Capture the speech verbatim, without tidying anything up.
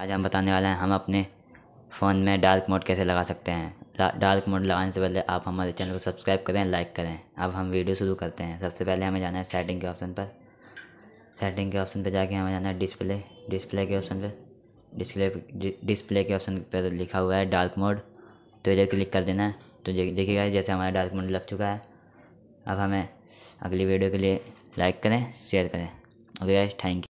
आज हम बताने वाले हैं हम अपने फ़ोन में डार्क मोड कैसे लगा सकते हैं। डार्क मोड लगाने से पहले आप हमारे चैनल को सब्सक्राइब करें, लाइक करें। अब हम वीडियो शुरू करते हैं। सबसे पहले हमें जाना है सेटिंग के ऑप्शन पर। सेटिंग के ऑप्शन पर जाके हमें जाना है डिस्प्ले डिस्प्ले के ऑप्शन पर। डिस्प्ले डिस्प्ले के ऑप्शन पर लिखा हुआ है डार्क मोड, तो इधर क्लिक कर देना है। तो देखिएगा जैसे हमारा डार्क मोड लग चुका है। अब हमें अगली वीडियो के लिए लाइक करें, शेयर करें। Okay guys, thank you.